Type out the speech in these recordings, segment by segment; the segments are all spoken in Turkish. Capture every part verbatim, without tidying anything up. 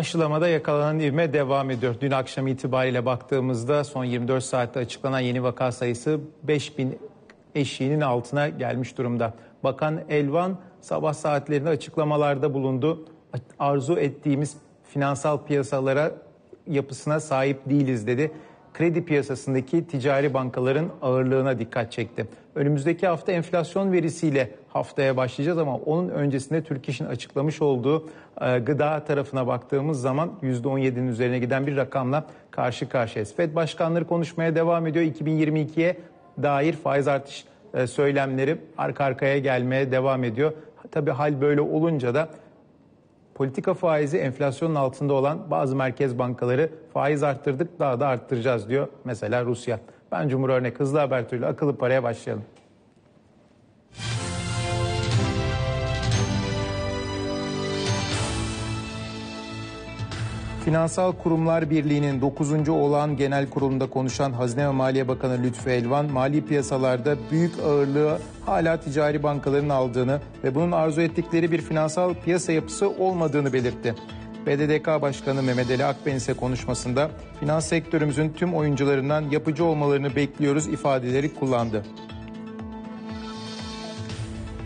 aşılamada yakalanan ivme devam ediyor. Dün akşam itibariyle baktığımızda son yirmi dört saatte açıklanan yeni vaka sayısı beş bin eşiğinin altına gelmiş durumda. Bakan Elvan sabah saatlerinde açıklamalarda bulundu. Arzu ettiğimiz finansal piyasalara yapısına sahip değiliz dedi. Kredi piyasasındaki ticari bankaların ağırlığına dikkat çekti. Önümüzdeki hafta enflasyon verisiyle haftaya başlayacağız ama onun öncesinde Türk İş'in açıklamış olduğu e, gıda tarafına baktığımız zaman yüzde on yedi'nin üzerine giden bir rakamla karşı karşıyayız. Fed başkanları konuşmaya devam ediyor. iki bin yirmi iki'ye dair faiz artış e, söylemleri arka arkaya gelmeye devam ediyor. Tabii hal böyle olunca da politika faizi enflasyonun altında olan bazı merkez bankaları faiz arttırdık daha da arttıracağız diyor. Mesela Rusya. Ben Cumhur Örnek, Hızlı Haber Türü'yle akıllı paraya başlayalım. Finansal Kurumlar Birliği'nin dokuzuncu olağan genel kurulunda konuşan Hazine ve Maliye Bakanı Lütfü Elvan, mali piyasalarda büyük ağırlığı hala ticari bankaların aldığını ve bunun arzu ettikleri bir finansal piyasa yapısı olmadığını belirtti. B D D K Başkanı Mehmet Ali Akben ise konuşmasında finans sektörümüzün tüm oyuncularından yapıcı olmalarını bekliyoruz ifadeleri kullandı.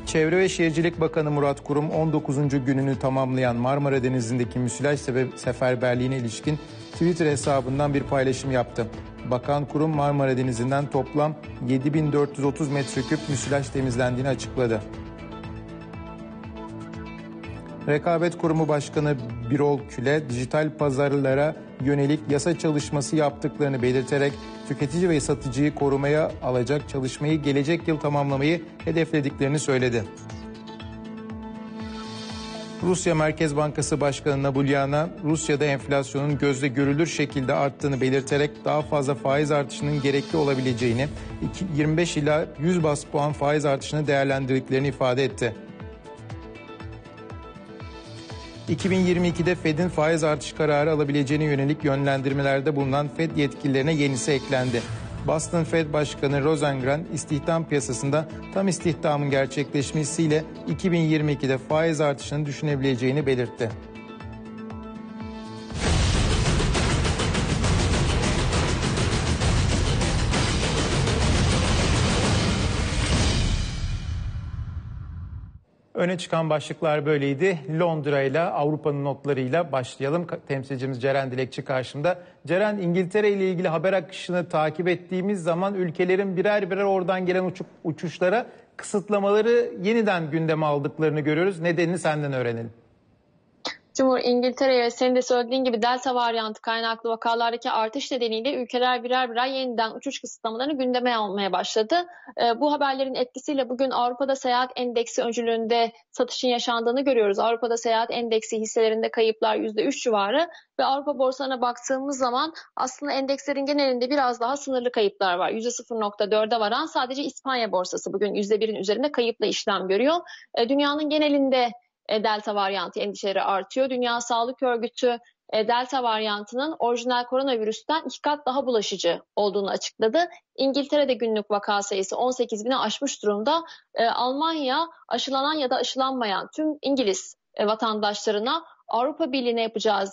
Çevre ve Şehircilik Bakanı Murat Kurum on dokuzuncu gününü tamamlayan Marmara Denizi'ndeki müsilaj seferberliğine ilişkin Twitter hesabından bir paylaşım yaptı. Bakan Kurum Marmara Denizi'nden toplam yedi bin dört yüz otuz metreküp müsilaj temizlendiğini açıkladı. Rekabet Kurumu Başkanı Birol Küle dijital pazarlara yönelik yasa çalışması yaptıklarını belirterek tüketici ve satıcıyı korumaya alacak çalışmayı gelecek yıl tamamlamayı hedeflediklerini söyledi. Rusya Merkez Bankası Başkanı Nabiullina, Rusya'da enflasyonun gözle görülür şekilde arttığını belirterek daha fazla faiz artışının gerekli olabileceğini, yirmi beş ila yüz baz puan faiz artışını değerlendirdiklerini ifade etti. iki bin yirmi iki'de Fed'in faiz artış kararı alabileceğine yönelik yönlendirmelerde bulunan Fed yetkililerine yenisi eklendi. Boston Fed Başkanı Rosengren, istihdam piyasasında tam istihdamın gerçekleşmesiyle iki bin yirmi iki'de faiz artışını düşünebileceğini belirtti. Öne çıkan başlıklar böyleydi. Londra ile Avrupa'nın notlarıyla başlayalım. Temsilcimiz Ceren Dilekçi karşımda. Ceren, İngiltere ile ilgili haber akışını takip ettiğimiz zaman ülkelerin birer birer oradan gelen uçup, uçuşlara kısıtlamaları yeniden gündeme aldıklarını görüyoruz. Nedenini senden öğrenelim. Cumhur, İngiltere'ye senin de söylediğin gibi delta varyantı kaynaklı vakalardaki artış nedeniyle ülkeler birer birer yeniden uçuş kısıtlamalarını gündeme almaya başladı. E, bu haberlerin etkisiyle bugün Avrupa'da seyahat endeksi öncülüğünde satışın yaşandığını görüyoruz. Avrupa'da seyahat endeksi hisselerinde kayıplar yüzde üç civarı ve Avrupa borsalarına baktığımız zaman aslında endekslerin genelinde biraz daha sınırlı kayıplar var. yüzde sıfır nokta dört'e varan sadece İspanya borsası bugün yüzde bir'in üzerinde kayıpla işlem görüyor. E, dünyanın genelinde delta varyantı endişeleri artıyor. Dünya Sağlık Örgütü delta varyantının orijinal koronavirüsten iki kat daha bulaşıcı olduğunu açıkladı. İngiltere'de günlük vaka sayısı on sekiz bin'i aşmış durumda. Almanya aşılanan ya da aşılanmayan tüm İngiliz vatandaşlarına Avrupa Birliği'ne yapacağı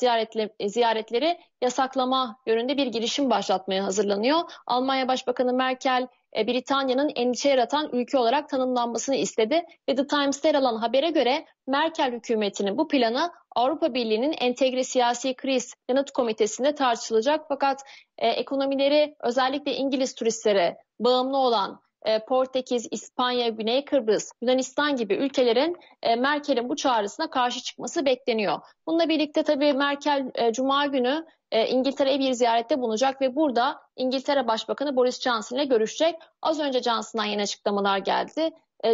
ziyaretleri yasaklama yönünde bir girişim başlatmaya hazırlanıyor. Almanya Başbakanı Merkel, Britanya'nın endişe yaratan ülke olarak tanımlanmasını istedi ve The Times'te yer alan habere göre Merkel hükümetinin bu planı Avrupa Birliği'nin entegre siyasi kriz yanıt komitesinde tartışılacak. Fakat e, ekonomileri özellikle İngiliz turistlere bağımlı olan e, Portekiz, İspanya, Güney Kıbrıs, Yunanistan gibi ülkelerin e, Merkel'in bu çağrısına karşı çıkması bekleniyor. Bununla birlikte tabii Merkel e, Cuma günü İngiltere'ye bir ziyarette bulunacak ve burada İngiltere Başbakanı Boris Johnson ile görüşecek. Az önce Johnson'dan yeni açıklamalar geldi.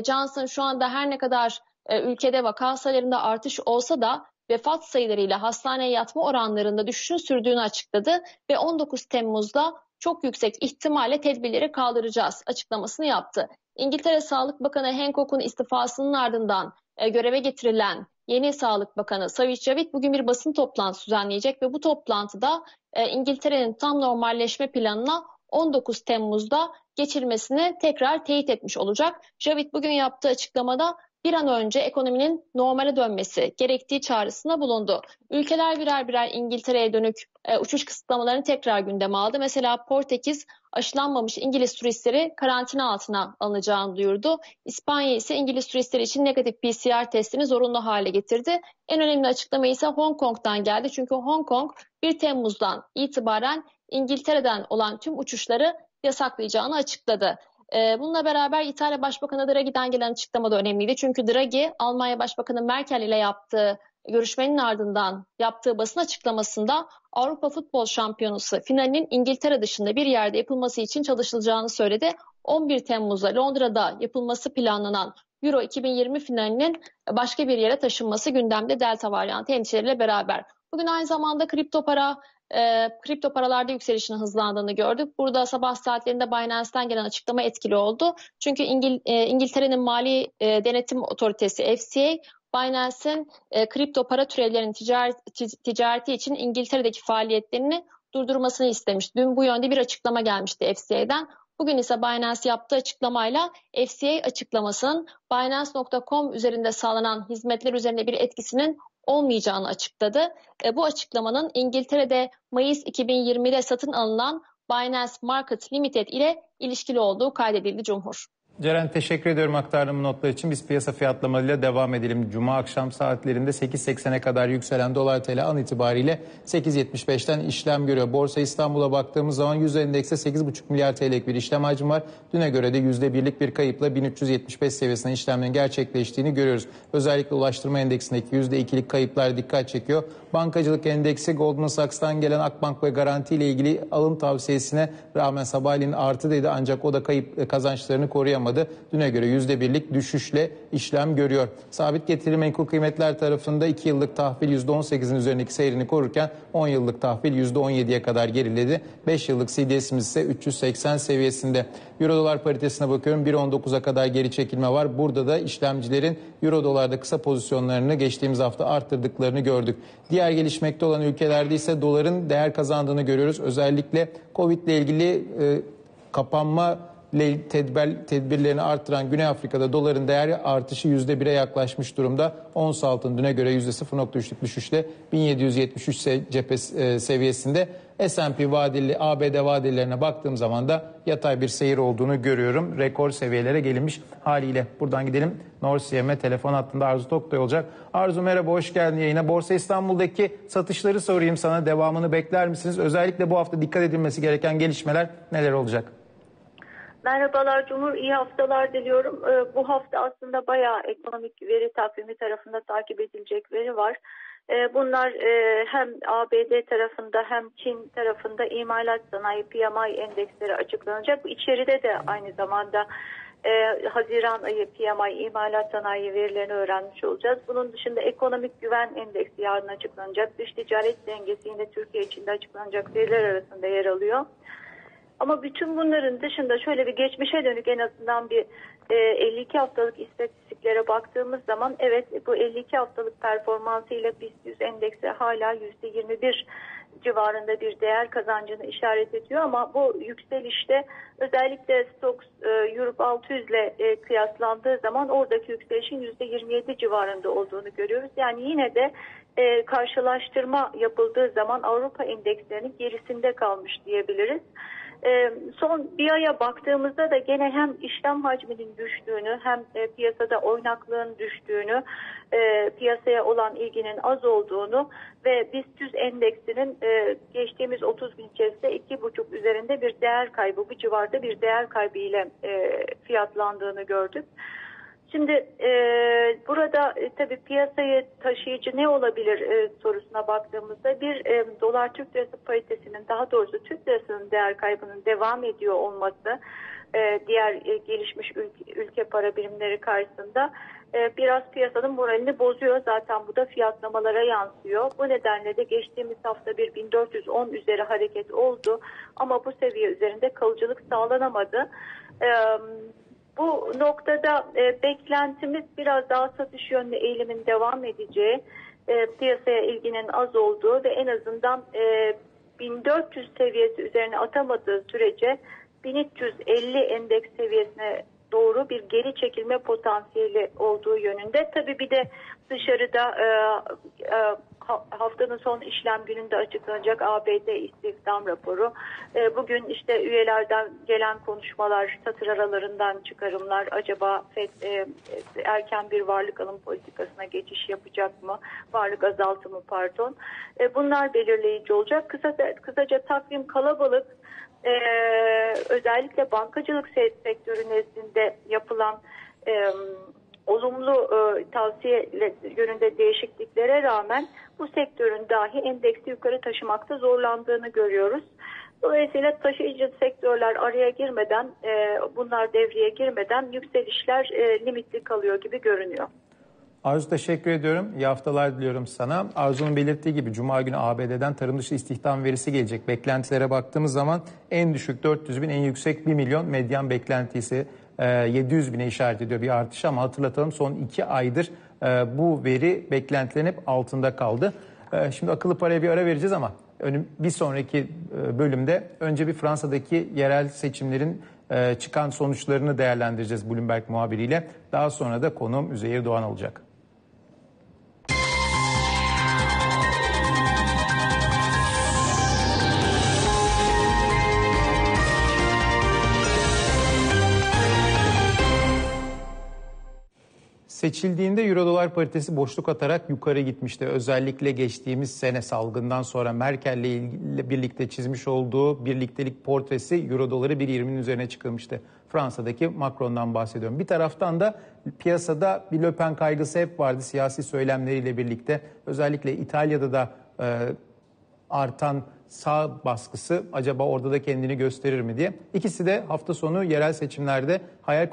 Johnson şu anda her ne kadar ülkede vaka sayılarında artış olsa da vefat sayılarıyla hastaneye yatma oranlarında düşüşün sürdüğünü açıkladı ve on dokuz Temmuz'da çok yüksek ihtimalle tedbirleri kaldıracağız açıklamasını yaptı. İngiltere Sağlık Bakanı Hancock'un istifasının ardından göreve getirilen yeni Sağlık Bakanı Sajid Javid bugün bir basın toplantısı düzenleyecek ve bu toplantıda e, İngiltere'nin tam normalleşme planına on dokuz Temmuz'da geçirmesini tekrar teyit etmiş olacak. Javid bugün yaptığı açıklamada bir an önce ekonominin normale dönmesi gerektiği çağrısına bulundu. Ülkeler birer birer İngiltere'ye dönük e, uçuş kısıtlamalarını tekrar gündeme aldı. Mesela Portekiz aşılanmamış İngiliz turistleri karantina altına alınacağını duyurdu. İspanya ise İngiliz turistleri için negatif P C R testini zorunlu hale getirdi. En önemli açıklama ise Hong Kong'dan geldi. Çünkü Hong Kong bir Temmuz'dan itibaren İngiltere'den olan tüm uçuşları yasaklayacağını açıkladı. Bununla beraber İtalya Başbakanı Draghi'den gelen açıklama da önemliydi. Çünkü Draghi, Almanya Başbakanı Merkel ile yaptığı görüşmenin ardından yaptığı basın açıklamasında Avrupa Futbol Şampiyonası finalinin İngiltere dışında bir yerde yapılması için çalışılacağını söyledi. on bir Temmuz'da Londra'da yapılması planlanan Euro iki bin yirmi finalinin başka bir yere taşınması gündemde, delta varyantı endişeleriyle beraber. Bugün aynı zamanda kripto para E, kripto paralarda yükselişin hızlandığını gördük. Burada sabah saatlerinde Binance'ten gelen açıklama etkili oldu. Çünkü İngil, e, İngiltere'nin Mali e, Denetim Otoritesi F C A, Binance'in e, kripto para türevlerinin ticaret, ticareti için İngiltere'deki faaliyetlerini durdurmasını istemiş. Dün bu yönde bir açıklama gelmişti F C A'den. Bugün ise Binance yaptığı açıklamayla F C A açıklamasının Binance nokta com üzerinde sağlanan hizmetler üzerinde bir etkisinin olmayacağını açıkladı. E, bu açıklamanın İngiltere'de Mayıs iki bin yirmide satın alınan Binance Market Limited ile ilişkili olduğu kaydedildi Cumhur. Ceren, teşekkür ediyorum aktardığım notlar için. Biz piyasa fiyatlamalarıyla devam edelim. Cuma akşam saatlerinde sekiz seksene kadar yükselen dolar T L an itibariyle sekiz yetmiş beşten işlem görüyor. Borsa İstanbul'a baktığımız zaman yüz endekste sekiz buçuk milyar T L'lik bir işlem hacmi var. Düne göre de yüzde birlik bir kayıpla bin üç yüz yetmiş beş seviyesine işlemlerin gerçekleştiğini görüyoruz. Özellikle ulaştırma endeksindeki yüzde ikilik kayıplar dikkat çekiyor. Bankacılık endeksi Goldman Sachs'tan gelen Akbank ve Garanti ile ilgili alım tavsiyesine rağmen sabahleyin artı dedi, ancak o da kayıp kazançlarını koruyamadı. Düne göre yüzde birlik düşüşle işlem görüyor. Sabit getiri menkul kıymetler tarafında iki yıllık tahvil yüzde on sekizin üzerindeki seyrini korurken on yıllık tahvil yüzde on yediye kadar geriledi. beş yıllık C D S'imiz ise üç yüz seksen seviyesinde. Euro dolar paritesine bakıyorum. bir on dokuza kadar geri çekilme var. Burada da işlemcilerin euro dolarda kısa pozisyonlarını geçtiğimiz hafta arttırdıklarını gördük. Diğer gelişmekte olan ülkelerde ise doların değer kazandığını görüyoruz. Özellikle Covid ile ilgili e, kapanma Tedbir, tedbirlerini artıran Güney Afrika'da doların değeri artışı yüzde bire yaklaşmış durumda. Ons altın düne göre yüzde sıfır virgül üçlük düşüşle bin yedi yüz yetmiş üç seviyesinde. S and P vadeli, A B D vadelilerine baktığım zaman da yatay bir seyir olduğunu görüyorum. Rekor seviyelere gelinmiş haliyle. Buradan gidelim. North C M'e telefon hattında Arzu Tok'ta olacak. Arzu, merhaba, hoş geldin yayına. Borsa İstanbul'daki satışları sorayım sana. Devamını bekler misiniz? Özellikle bu hafta dikkat edilmesi gereken gelişmeler neler olacak? Merhabalar Cumhur, iyi haftalar diliyorum. Ee, bu hafta aslında bayağı ekonomik veri takvimi tarafında takip edilecek veri var. Ee, bunlar e, hem A B D tarafında hem Çin tarafında imalat sanayi P M I endeksleri açıklanacak. İçeride de aynı zamanda e, Haziran ayı P M I imalat sanayi verilerini öğrenmiş olacağız. Bunun dışında ekonomik güven endeksi yarın açıklanacak. Dış ticaret dengesi yine Türkiye içinde açıklanacak veriler arasında yer alıyor. Ama bütün bunların dışında şöyle bir geçmişe dönük en azından bir elli iki haftalık istatistiklere baktığımız zaman evet, bu elli iki haftalık performansı ile BİST yüz endeksi hala yüzde yirmi bir civarında bir değer kazancını işaret ediyor. Ama bu yükselişte özellikle Stoxx Europe altı yüz ile kıyaslandığı zaman oradaki yükselişin yüzde yirmi yedi civarında olduğunu görüyoruz. Yani yine de karşılaştırma yapıldığı zaman Avrupa endekslerinin gerisinde kalmış diyebiliriz. Son bir aya baktığımızda da gene hem işlem hacminin düştüğünü hem piyasada oynaklığın düştüğünü, piyasaya olan ilginin az olduğunu ve BİST yüz endeksinin geçtiğimiz otuz gün içerisinde iki buçuk üzerinde bir değer kaybı, bu civarda bir değer kaybı ile fiyatlandığını gördük. Şimdi e, burada e, tabii piyasayı taşıyıcı ne olabilir e, sorusuna baktığımızda bir e, dolar Türk lirası paritesinin, daha doğrusu Türk lirasının değer kaybının devam ediyor olması e, diğer e, gelişmiş ülke, ülke para birimleri karşısında e, biraz piyasanın moralini bozuyor. Zaten bu da fiyatlamalara yansıyor. Bu nedenle de geçtiğimiz hafta bir bin dört yüz on üzeri hareket oldu ama bu seviye üzerinde kalıcılık sağlanamadı. E, Bu noktada e, beklentimiz biraz daha satış yönlü eğilimin devam edeceği, e, piyasaya ilginin az olduğu ve en azından e, bin dört yüz seviyesi üzerine atamadığı sürece bin üç yüz elli endeks seviyesine doğru bir geri çekilme potansiyeli olduğu yönünde. Tabii bir de dışarıda e, e, haftanın son işlem gününde açıklanacak A B D istihdam raporu. E, bugün işte üyelerden gelen konuşmalar, satır aralarından çıkarımlar, acaba F E D e, erken bir varlık alım politikasına geçiş yapacak mı? Varlık azaltımı pardon. E, bunlar belirleyici olacak. Kısaca, kısaca takvim kalabalık. Ee, özellikle bankacılık sektörü nezdinde yapılan e, olumlu e, tavsiye yönünde değişikliklere rağmen bu sektörün dahi endeksi yukarı taşımakta zorlandığını görüyoruz. Dolayısıyla taşıyıcı sektörler araya girmeden, e, bunlar devreye girmeden yükselişler e, limitli kalıyor gibi görünüyor. Arzu, teşekkür ediyorum. İyi haftalar diliyorum sana. Arzu'nun belirttiği gibi Cuma günü A B D'den tarım dışı istihdam verisi gelecek. Beklentilere baktığımız zaman en düşük dört yüz bin, en yüksek bir milyon, medyan beklentisi yedi yüz bine işaret ediyor bir artış. Ama hatırlatalım, son iki aydır bu veri beklentilerin hep altında kaldı. Şimdi akıllı paraya bir ara vereceğiz ama bir sonraki bölümde önce bir Fransa'daki yerel seçimlerin çıkan sonuçlarını değerlendireceğiz Bloomberg muhabiriyle. Daha sonra da konuğum Üzeyir Doğan olacak. Seçildiğinde Euro-Dolar paritesi boşluk atarak yukarı gitmişti. Özellikle geçtiğimiz sene salgından sonra Merkel'le birlikte çizmiş olduğu birliktelik portresi Euro-Dolar'ı bir yirminin üzerine çıkılmıştı. Fransa'daki Macron'dan bahsediyorum. Bir taraftan da piyasada bir Le Pen kaygısı hep vardı siyasi söylemleriyle birlikte. Özellikle İtalya'da da e, artan sağ baskısı acaba orada da kendini gösterir mi diye. İkisi de hafta sonu yerel seçimlerde hayal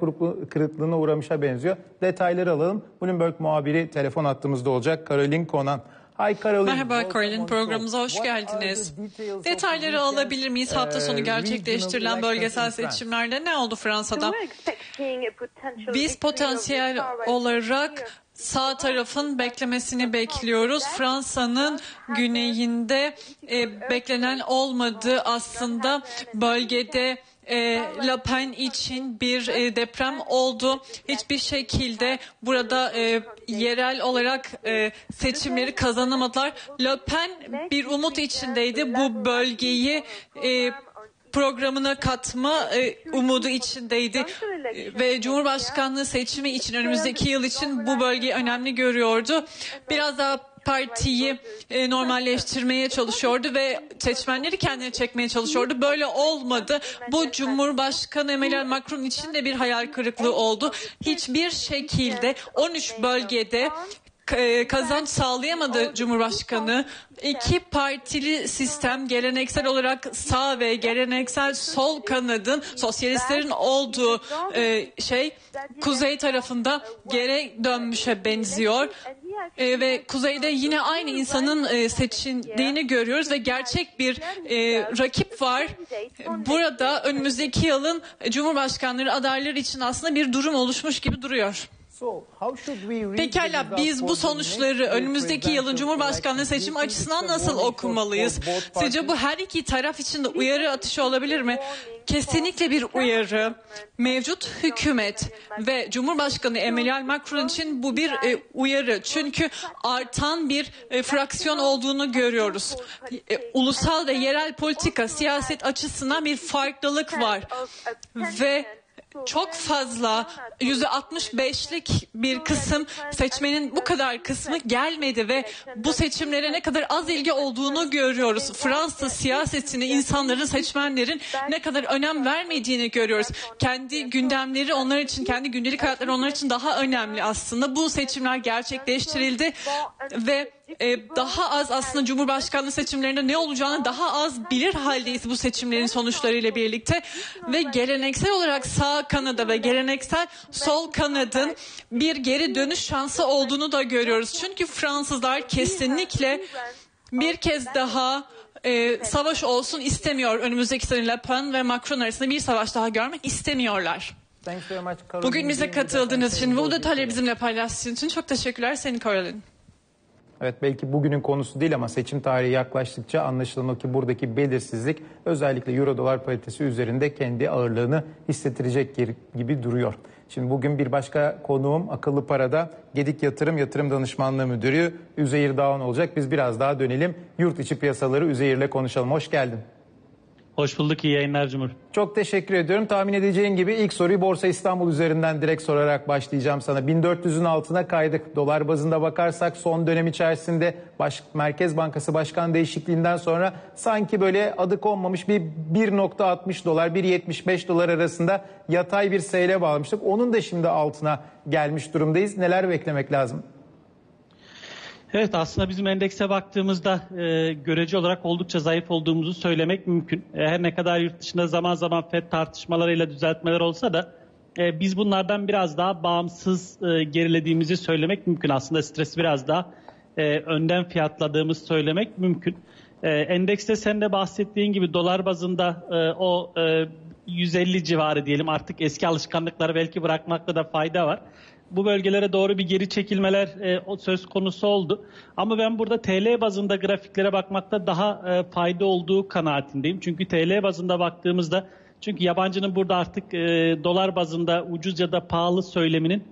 kırıklığına uğramışa benziyor. Detayları alalım. Bloomberg muhabiri telefon hattımızda olacak. Karolin Conan. Hi Karolin. Merhaba Karolin, programımıza hoş geldiniz. Detayları alabilir miyiz? Hafta sonu gerçekleştirilen bölgesel seçimlerde ne oldu Fransa'da? Biz potansiyel olarak sağ tarafın beklemesini bekliyoruz. Fransa'nın güneyinde e, beklenen olmadı aslında. Bölgede e, Le Pen için bir e, deprem oldu. Hiçbir şekilde burada e, yerel olarak e, seçimleri kazanamadılar. Le Pen bir umut içindeydi. Bu bölgeyi e, programına katma e, umudu içindeydi e, ve Cumhurbaşkanlığı seçimi için önümüzdeki yıl için bu bölgeyi önemli görüyordu. Biraz daha partiyi e, normalleştirmeye çalışıyordu ve seçmenleri kendine çekmeye çalışıyordu. Böyle olmadı. Bu Cumhurbaşkanı Emmanuel Macron için de bir hayal kırıklığı oldu. Hiçbir şekilde on üç bölgede kazanç sağlayamadı Cumhurbaşkanı. İki partili sistem, geleneksel olarak sağ ve geleneksel sol kanadın, sosyalistlerin olduğu şey kuzey tarafında geri dönmüşe benziyor. Ee, ve kuzeyde yine aynı insanın e, seçildiğini görüyoruz ve gerçek bir e, rakip var. Burada önümüzdeki yılın Cumhurbaşkanları adayları için aslında bir durum oluşmuş gibi duruyor. Pekala, biz bu sonuçları önümüzdeki yılın Cumhurbaşkanlığı seçimi açısından nasıl okumalıyız? Sizce bu her iki taraf için de uyarı atışı olabilir mi? Kesinlikle bir uyarı. Mevcut hükümet ve Cumhurbaşkanı Emmanuel Macron için bu bir e, uyarı. Çünkü artan bir e, fraksiyon olduğunu görüyoruz. E, ulusal ve yerel politika, siyaset açısından bir farklılık var. Ve çok fazla, yüzde altmış beşlik bir kısım seçmenin bu kadar kısmı gelmedi ve bu seçimlere ne kadar az ilgi olduğunu görüyoruz. Fransa siyasetini, insanların, seçmenlerin ne kadar önem vermediğini görüyoruz. Kendi gündemleri onlar için, kendi gündelik hayatları onlar için daha önemli aslında. Bu seçimler gerçekleştirildi ve Ee, daha az aslında Cumhurbaşkanlığı seçimlerinde ne olacağını daha az bilir haldeyiz bu seçimlerin sonuçlarıyla birlikte ve geleneksel olarak sağ kanada ve geleneksel sol kanadın bir geri dönüş şansı olduğunu da görüyoruz. Çünkü Fransızlar kesinlikle bir kez daha e, savaş olsun istemiyor. Önümüzdeki sene Le Pen ve Macron arasında bir savaş daha görmek istemiyorlar. Bugün bize katıldığınız için ve bu detayları bizimle paylaştığınız için çok teşekkürler. Senin Karolin. Evet, belki bugünün konusu değil ama seçim tarihi yaklaştıkça anlaşılmalı ki buradaki belirsizlik özellikle euro dolar paritesi üzerinde kendi ağırlığını hissettirecek gibi duruyor. Şimdi bugün bir başka konuğum Akıllı Para'da Gedik Yatırım Yatırım Danışmanlığı Müdürü Üzeyir Doğan olacak. Biz biraz daha dönelim, yurt içi piyasaları Üzeyir'le konuşalım. Hoş geldin. Hoş bulduk, iyi yayınlar Cumhur. Çok teşekkür ediyorum. Tahmin edeceğin gibi ilk soruyu Borsa İstanbul üzerinden direkt sorarak başlayacağım sana. bin dört yüzün altına kaydık. Dolar bazında bakarsak son dönem içerisinde baş, Merkez Bankası Başkan değişikliğinden sonra sanki böyle adı konmamış bir bir nokta altmış dolar, bir nokta yetmiş beş dolar arasında yatay bir seyre bağlamıştık. Onun da şimdi altına gelmiş durumdayız. Neler beklemek lazım? Evet, aslında bizim endekse baktığımızda e, görece olarak oldukça zayıf olduğumuzu söylemek mümkün. E, her ne kadar yurt dışında zaman zaman F E D tartışmalarıyla düzeltmeler olsa da e, biz bunlardan biraz daha bağımsız e, gerilediğimizi söylemek mümkün. Aslında stresi biraz daha e, önden fiyatladığımız söylemek mümkün. E, endekste sen de bahsettiğin gibi dolar bazında e, o e, yüz elli civarı diyelim, artık eski alışkanlıkları belki bırakmakta da fayda var. Bu bölgelere doğru bir geri çekilmeler e, söz konusu oldu. Ama ben burada T L bazında grafiklere bakmakta daha e, fayda olduğu kanaatindeyim. Çünkü T L bazında baktığımızda, çünkü yabancının burada artık e, dolar bazında ucuz ya da pahalı söyleminin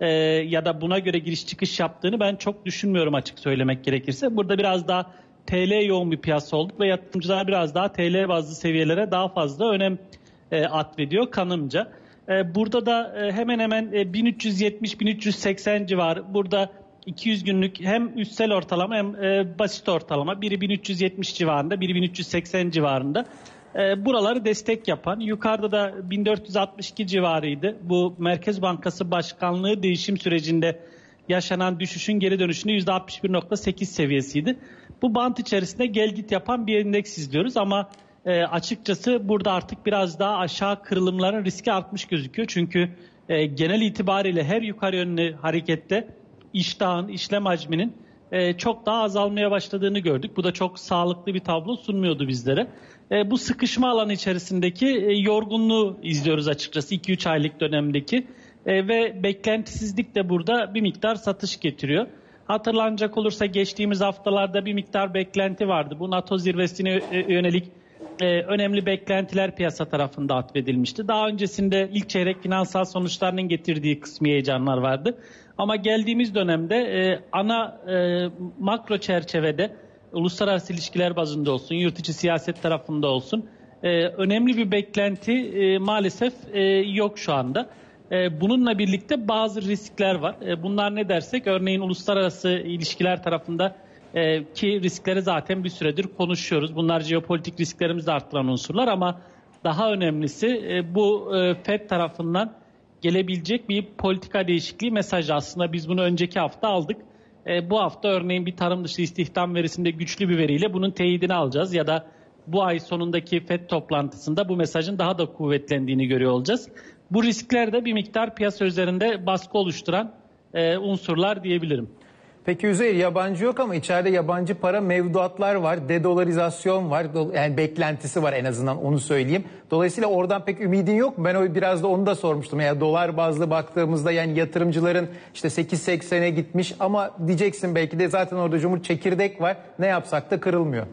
e, ya da buna göre giriş çıkış yaptığını ben çok düşünmüyorum, açık söylemek gerekirse. Burada biraz daha T L yoğun bir piyasa olduk ve yatırımcılar biraz daha T L bazlı seviyelere daha fazla önem e, atfediyor kanımca. Burada da hemen hemen bin üç yüz yetmiş bin üç yüz seksen civarı. Burada iki yüz günlük hem üstsel ortalama hem basit ortalama. Biri bin üç yüz yetmiş civarında, biri bin üç yüz seksen civarında. Buraları destek yapan. Yukarıda da bin dört yüz altmış iki civarıydı. Bu Merkez Bankası Başkanlığı değişim sürecinde yaşanan düşüşün geri dönüşünde yüzde altmış bir nokta sekiz seviyesiydi. Bu bant içerisinde gel git yapan bir endeks izliyoruz ama E, açıkçası burada artık biraz daha aşağı kırılımların riski artmış gözüküyor. Çünkü e, genel itibariyle her yukarı yönlü harekette iştahın, işlem hacminin e, çok daha azalmaya başladığını gördük. Bu da çok sağlıklı bir tablo sunmuyordu bizlere. E, bu sıkışma alanı içerisindeki e, yorgunluğu izliyoruz açıkçası iki üç aylık dönemdeki. E, ve beklentisizlik de burada bir miktar satış getiriyor. Hatırlanacak olursa geçtiğimiz haftalarda bir miktar beklenti vardı. Bu NATO zirvesine yönelik Ee, önemli beklentiler piyasa tarafında atfedilmişti. Daha öncesinde ilk çeyrek finansal sonuçlarının getirdiği kısmi heyecanlar vardı. Ama geldiğimiz dönemde e, ana e, makro çerçevede uluslararası ilişkiler bazında olsun, yurt içi siyaset tarafında olsun e, önemli bir beklenti e, maalesef e, yok şu anda. E, bununla birlikte bazı riskler var. E, bunlar ne dersek, örneğin uluslararası ilişkiler tarafında ki riskleri zaten bir süredir konuşuyoruz. Bunlar jeopolitik risklerimizi arttıran unsurlar ama daha önemlisi bu F E D tarafından gelebilecek bir politika değişikliği mesajı. Aslında biz bunu önceki hafta aldık. Bu hafta örneğin bir tarım dışı istihdam verisinde güçlü bir veriyle bunun teyidini alacağız ya da bu ay sonundaki F E D toplantısında bu mesajın daha da kuvvetlendiğini görüyor olacağız. Bu riskler de bir miktar piyasa üzerinde baskı oluşturan unsurlar diyebilirim. Peki Üzeyir, yabancı yok ama içeride yabancı para mevduatlar var, dedolarizasyon var, yani beklentisi var en azından, onu söyleyeyim. Dolayısıyla oradan pek ümidin yok mu? Ben o biraz da onu da sormuştum. Yani dolar bazlı baktığımızda yani yatırımcıların işte sekiz seksene gitmiş ama diyeceksin belki de zaten orada Cumhur çekirdek var, ne yapsak da kırılmıyor.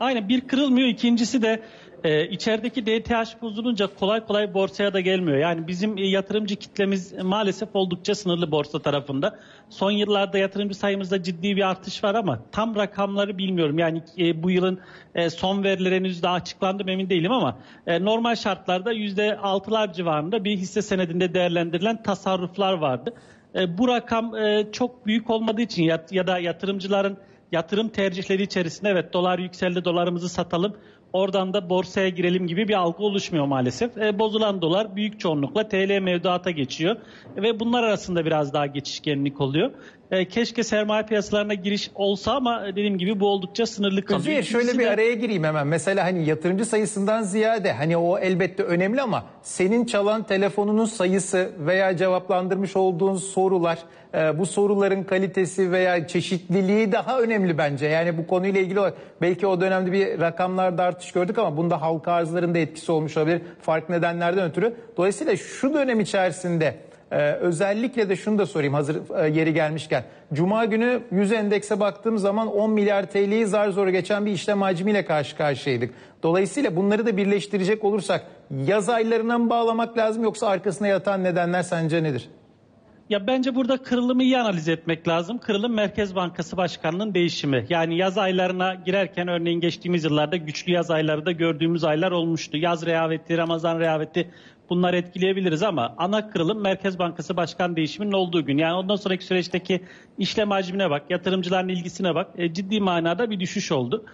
Aynen, bir kırılmıyor, ikincisi de e, içerideki D T H bozulunca kolay kolay borsaya da gelmiyor. Yani bizim yatırımcı kitlemiz maalesef oldukça sınırlı borsa tarafında. Son yıllarda yatırımcı sayımızda ciddi bir artış var ama tam rakamları bilmiyorum. Yani e, bu yılın e, son verileri henüz daha açıklandı mı emin değilim ama e, normal şartlarda yüzde altılar civarında bir hisse senedinde değerlendirilen tasarruflar vardı. E, bu rakam e, çok büyük olmadığı için ya, ya da yatırımcıların yatırım tercihleri içerisinde evet dolar yükseldi, dolarımızı satalım, oradan da borsaya girelim gibi bir algı oluşmuyor maalesef. E, bozulan dolar büyük çoğunlukla T L mevduata geçiyor ve bunlar arasında biraz daha geçişkenlik oluyor. E, keşke sermaye piyasalarına giriş olsa ama dediğim gibi bu oldukça sınırlı kalıyor. Üzeyir, şöyle de... bir araya gireyim hemen. Mesela hani yatırımcı sayısından ziyade hani o elbette önemli ama senin çalan telefonunun sayısı veya cevaplandırmış olduğun sorular, e, bu soruların kalitesi veya çeşitliliği daha önemli bence. Yani bu konuyla ilgili olarak belki o dönemde bir rakamlarda artış gördük ama bunda halka arzlarında etkisi olmuş olabilir. Farklı nedenlerden ötürü. Dolayısıyla şu dönem içerisinde Ee, özellikle de şunu da sorayım hazır e, yeri gelmişken. Cuma günü yüz endekse baktığım zaman on milyar T L'yi zar zor geçen bir işlem hacmiyle karşı karşıyaydık. Dolayısıyla bunları da birleştirecek olursak yaz aylarına mı bağlamak lazım, yoksa arkasına yatan nedenler sence nedir? Ya bence burada kırılımı iyi analiz etmek lazım. Kırılım Merkez Bankası Başkanı'nın değişimi. Yani yaz aylarına girerken örneğin geçtiğimiz yıllarda güçlü yaz ayları da gördüğümüz aylar olmuştu. Yaz rehaveti, Ramazan rehaveti, bunları etkileyebiliriz ama ana kırılım Merkez Bankası Başkan değişiminin olduğu gün. Yani ondan sonraki süreçteki işlem hacmine bak, yatırımcıların ilgisine bak. E, ciddi manada bir düşüş oldu.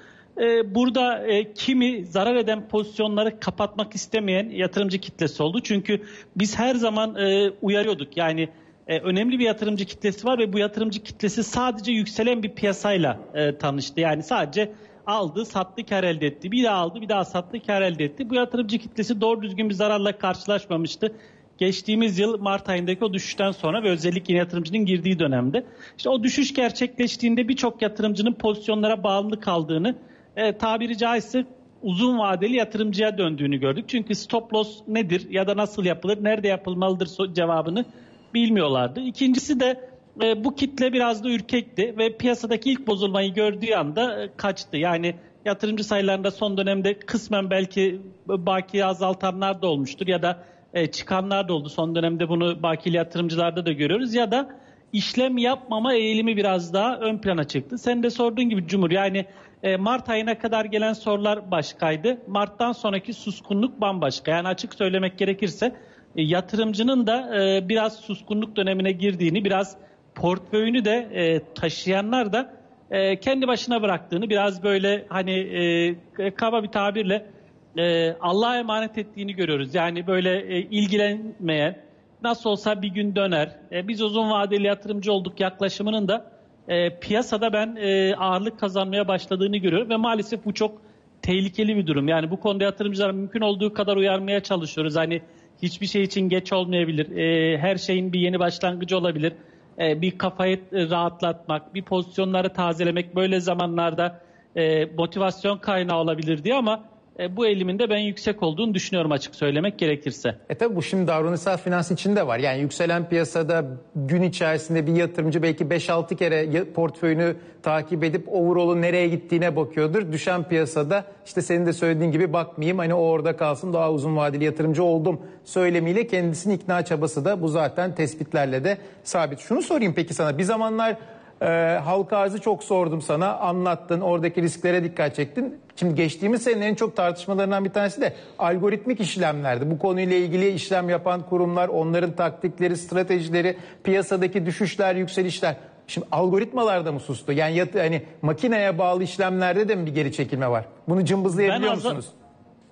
Burada e, kimi zarar eden pozisyonları kapatmak istemeyen yatırımcı kitlesi oldu. Çünkü biz her zaman e, uyarıyorduk. Yani e, önemli bir yatırımcı kitlesi var ve bu yatırımcı kitlesi sadece yükselen bir piyasayla e, tanıştı. Yani sadece aldı, sattı, kar elde etti. Bir daha aldı, bir daha sattı, kar elde etti. Bu yatırımcı kitlesi doğru düzgün bir zararla karşılaşmamıştı. Geçtiğimiz yıl Mart ayındaki o düşüşten sonra ve özellikle yeni yatırımcının girdiği dönemde. İşte o düşüş gerçekleştiğinde birçok yatırımcının pozisyonlara bağımlı kaldığını, E, tabiri caizse uzun vadeli yatırımcıya döndüğünü gördük. Çünkü stop loss nedir ya da nasıl yapılır, nerede yapılmalıdır cevabını bilmiyorlardı. İkincisi de e, bu kitle biraz da ürkekti ve piyasadaki ilk bozulmayı gördüğü anda e, kaçtı. Yani yatırımcı sayılarında son dönemde kısmen belki bakiye azaltanlar da olmuştur ya da e, çıkanlar da oldu. Son dönemde bunu bakiyeli yatırımcılarda da görüyoruz ya da işlem yapmama eğilimi biraz daha ön plana çıktı. Sen de sorduğun gibi Cumhur, yani Mart ayına kadar gelen sorular başkaydı. Mart'tan sonraki suskunluk bambaşka. Yani açık söylemek gerekirse yatırımcının da biraz suskunluk dönemine girdiğini, biraz portföyünü de taşıyanlar da kendi başına bıraktığını, biraz böyle hani kaba bir tabirle Allah'a emanet ettiğini görüyoruz. Yani böyle ilgilenmeyen, nasıl olsa bir gün döner, biz uzun vadeli yatırımcı olduk yaklaşımının da E, piyasada ben e, ağırlık kazanmaya başladığını görüyorum ve maalesef bu çok tehlikeli bir durum. Yani bu konuda yatırımcılar mümkün olduğu kadar uyarmaya çalışıyoruz. Hani hiçbir şey için geç olmayabilir. E, her şeyin bir yeni başlangıcı olabilir. E, bir kafayı rahatlatmak, bir pozisyonları tazelemek böyle zamanlarda e, motivasyon kaynağı olabilir diye ama E, bu eğiliminde ben yüksek olduğunu düşünüyorum açık söylemek gerekirse. E tabi bu şimdi davranışsal finans içinde var. Yani yükselen piyasada gün içerisinde bir yatırımcı belki beş altı kere portföyünü takip edip overall'u nereye gittiğine bakıyordur. Düşen piyasada işte senin de söylediğin gibi bakmayayım, hani o orada kalsın, daha uzun vadeli yatırımcı oldum söylemiyle kendisini ikna çabası da bu zaten tespitlerle de sabit. Şunu sorayım peki sana, bir zamanlar Ee, halka arzı çok sordum sana, anlattın, oradaki risklere dikkat çektin. Şimdi geçtiğimiz senelerin çok tartışmalarından bir tanesi de algoritmik işlemlerdi. Bu konuyla ilgili işlem yapan kurumlar, onların taktikleri, stratejileri, piyasadaki düşüşler, yükselişler. Şimdi algoritmalarda mı sustu? Yani yat, hani makineye bağlı işlemlerde de mi bir geri çekilme var? Bunu cımbızlayabiliyor musunuz?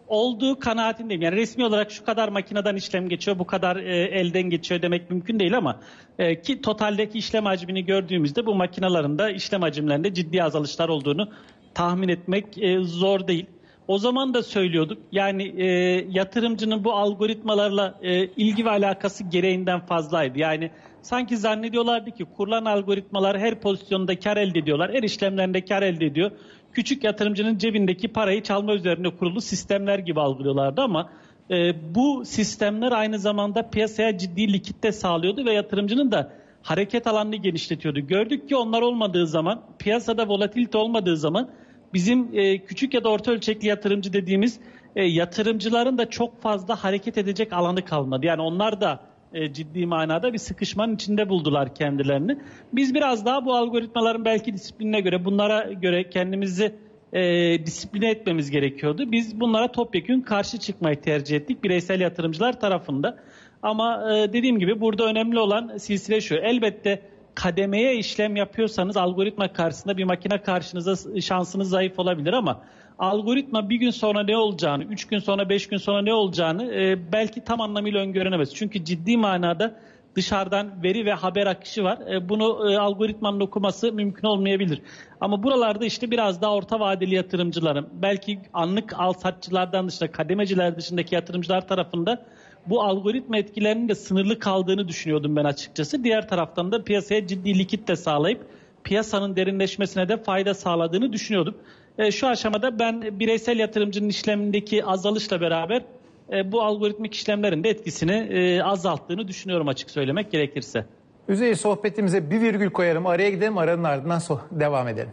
Olduğu kanaatindeyim. Yani resmi olarak şu kadar makineden işlem geçiyor, bu kadar e, elden geçiyor demek mümkün değil ama e, ki totaldeki işlem hacmini gördüğümüzde bu makinelerin de işlem hacimlerinde ciddi azalışlar olduğunu tahmin etmek e, zor değil. O zaman da söylüyorduk. Yani e, yatırımcının bu algoritmalarla e, ilgi ve alakası gereğinden fazlaydı. Yani sanki zannediyorlardı ki kurulan algoritmalar her pozisyonda kar elde ediyorlar, her işlemlerinde kar elde ediyor. Küçük yatırımcının cebindeki parayı çalma üzerine kurulu sistemler gibi algılıyorlardı ama e, bu sistemler aynı zamanda piyasaya ciddi likidite sağlıyordu ve yatırımcının da hareket alanını genişletiyordu. Gördük ki onlar olmadığı zaman, piyasada volatilite olmadığı zaman bizim e, küçük ya da orta ölçekli yatırımcı dediğimiz e, yatırımcıların da çok fazla hareket edecek alanı kalmadı. Yani onlar da e, ciddi manada bir sıkışmanın içinde buldular kendilerini. Biz biraz daha bu algoritmaların belki disiplinine göre, bunlara göre kendimizi e, disipline etmemiz gerekiyordu. Biz bunlara topyekün karşı çıkmayı tercih ettik bireysel yatırımcılar tarafında. Ama e, dediğim gibi burada önemli olan silsile şu. Elbette kademeye işlem yapıyorsanız algoritma karşısında bir makine karşınıza şansınız zayıf olabilir ama algoritma bir gün sonra ne olacağını, üç gün sonra, beş gün sonra ne olacağını e, belki tam anlamıyla öngörülemez. Çünkü ciddi manada dışarıdan veri ve haber akışı var. E, bunu e, algoritmanın okuması mümkün olmayabilir. Ama buralarda işte biraz daha orta vadeli yatırımcıların, belki anlık al-satçılardan dışında, kademeciler dışındaki yatırımcılar tarafında bu algoritma etkilerinin de sınırlı kaldığını düşünüyordum ben açıkçası. Diğer taraftan da piyasaya ciddi likit de sağlayıp piyasanın derinleşmesine de fayda sağladığını düşünüyordum. E, şu aşamada ben bireysel yatırımcının işlemindeki azalışla beraber e, bu algoritmik işlemlerin de etkisini e, azalttığını düşünüyorum açık söylemek gerekirse. Üzeyir, sohbetimize bir virgül koyarım, araya gidelim, aranın ardından so devam edelim.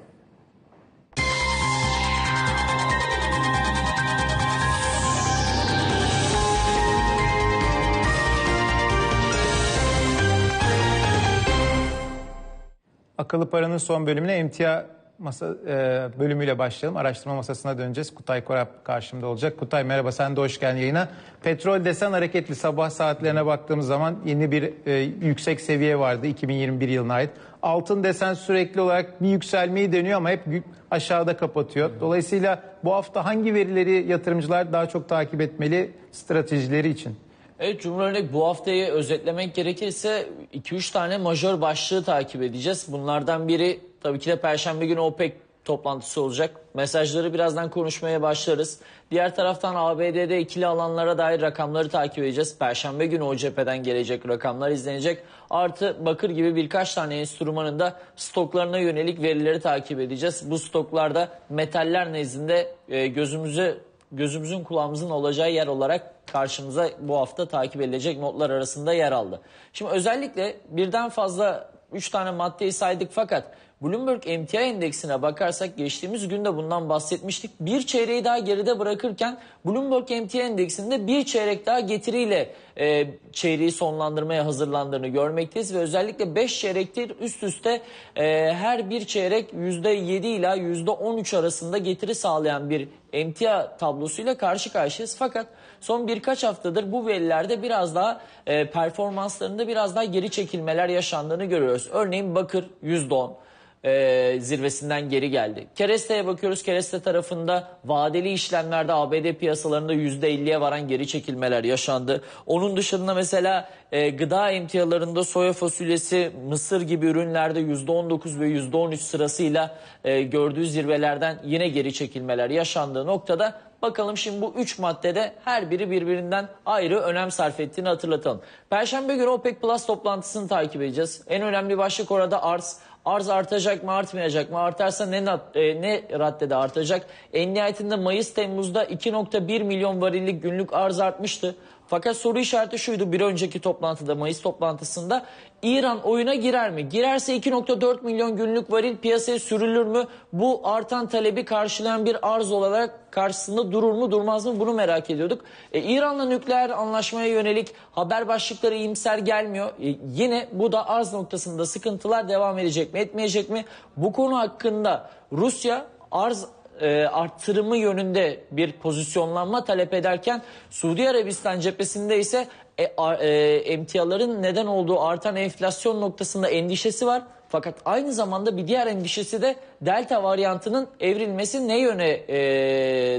Akıllı Paranın son bölümüne emtia masa, e, bölümüyle başlayalım. Araştırma masasına döneceğiz. Kutay Korap karşımda olacak. Kutay, merhaba, sen de hoş geldin yayına. Petrol desen hareketli. Sabah saatlerine baktığımız zaman yeni bir e, yüksek seviye vardı iki bin yirmi bir yılına ait. Altın desen sürekli olarak bir yükselmeyi deniyor ama hep aşağıda kapatıyor. Dolayısıyla bu hafta hangi verileri yatırımcılar daha çok takip etmeli stratejileri için? Evet, Cumhurbaşkanı, bu haftayı özetlemek gerekirse iki üç tane majör başlığı takip edeceğiz. Bunlardan biri tabii ki de Perşembe günü OPEC toplantısı olacak. Mesajları birazdan konuşmaya başlarız. Diğer taraftan A B D'de ikili alanlara dair rakamları takip edeceğiz. Perşembe günü o cepheden gelecek rakamlar izlenecek. Artı bakır gibi birkaç tane enstrümanın da stoklarına yönelik verileri takip edeceğiz. Bu stoklarda metaller nezdinde gözümüze gözümüzün kulağımızın olacağı yer olarak karşımıza bu hafta takip edilecek notlar arasında yer aldı. Şimdi özellikle birden fazla üç tane maddeyi saydık fakat Bloomberg emtia endeksine bakarsak geçtiğimiz günde bundan bahsetmiştik. Bir çeyreği daha geride bırakırken Bloomberg emtia endeksinde bir çeyrek daha getiriyle e, çeyreği sonlandırmaya hazırlandığını görmekteyiz. Ve özellikle beş çeyrektir üst üste e, her bir çeyrek yüzde yedi ila yüzde on üç arasında getiri sağlayan bir emtia tablosuyla karşı karşıyayız. Fakat son birkaç haftadır bu verilerde biraz daha e, performanslarında biraz daha geri çekilmeler yaşandığını görüyoruz. Örneğin bakır yüzde on. E, zirvesinden geri geldi. Kereste'ye bakıyoruz. Kereste tarafında vadeli işlemlerde A B D piyasalarında yüzde elliye varan geri çekilmeler yaşandı. Onun dışında mesela e, gıda emtialarında soya fasulyesi, mısır gibi ürünlerde yüzde on dokuz ve yüzde on üç sırasıyla e, gördüğü zirvelerden yine geri çekilmeler yaşandığı noktada bakalım şimdi bu üç maddede her biri birbirinden ayrı önem sarf ettiğini hatırlatalım. Perşembe günü OPEC Plus toplantısını takip edeceğiz. En önemli başlık orada arz. Arz artacak mı, artmayacak mı? Artarsa ne e, ne raddede artacak? En nihayetinde Mayıs-Temmuz'da iki nokta bir milyon varillik günlük arz artmıştı. Fakat soru işareti şuydu bir önceki toplantıda, Mayıs toplantısında İran oyuna girer mi? Girerse iki nokta dört milyon günlük varil piyasaya sürülür mü? Bu artan talebi karşılayan bir arz olarak karşısında durur mu durmaz mı? Bunu merak ediyorduk. E, İran'la nükleer anlaşmaya yönelik haber başlıkları iyimser gelmiyor. E, yine bu da arz noktasında sıkıntılar devam edecek mi etmeyecek mi? Bu konu hakkında Rusya arz E, arttırımı yönünde bir pozisyonlanma talep ederken Suudi Arabistan cephesinde ise e, a, e, emtiaların neden olduğu artan enflasyon noktasında endişesi var. Fakat aynı zamanda bir diğer endişesi de delta varyantının evrilmesi ne yöne e,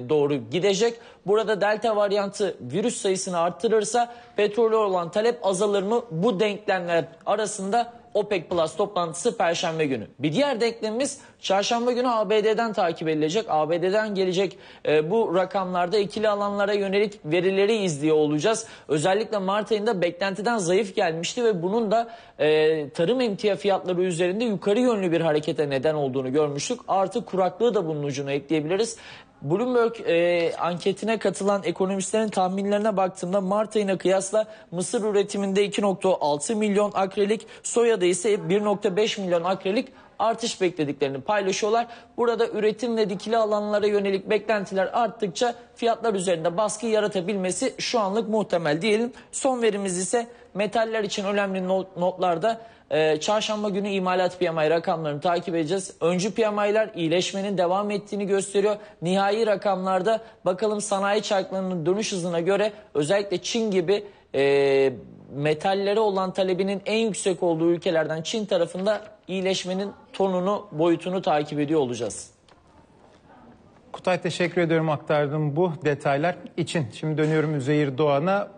doğru gidecek? Burada delta varyantı virüs sayısını arttırırsa petrolü olan talep azalır mı? Bu denklemler arasında OPEC Plus toplantısı Perşembe günü. Bir diğer denklemimiz Çarşamba günü A B D'den takip edilecek. A B D'den gelecek e, bu rakamlarda ikili alanlara yönelik verileri izliyor olacağız. Özellikle Mart ayında beklentiden zayıf gelmişti ve bunun da e, tarım emtia fiyatları üzerinde yukarı yönlü bir harekete neden olduğunu görmüştük. Artı kuraklığı da bunun ucuna ekleyebiliriz. Bloomberg e, anketine katılan ekonomistlerin tahminlerine baktığımda Mart ayına kıyasla mısır üretiminde iki nokta altı milyon akrelik, soyada ise bir nokta beş milyon akrelik artış beklediklerini paylaşıyorlar. Burada üretimle dikili alanlara yönelik beklentiler arttıkça fiyatlar üzerinde baskı yaratabilmesi şu anlık muhtemel diyelim. Son verimiz ise metaller için önemli not, notlarda. Ee, çarşamba günü imalat P M I rakamlarını takip edeceğiz. Öncü P M I'ler iyileşmenin devam ettiğini gösteriyor. Nihai rakamlarda bakalım sanayi çarklarının dönüş hızına göre özellikle Çin gibi e, metallere olan talebinin en yüksek olduğu ülkelerden Çin tarafında iyileşmenin tonunu, boyutunu takip ediyor olacağız. Kutay, teşekkür ediyorum aktardığım bu detaylar için. Şimdi dönüyorum Üzeyir Doğan'a.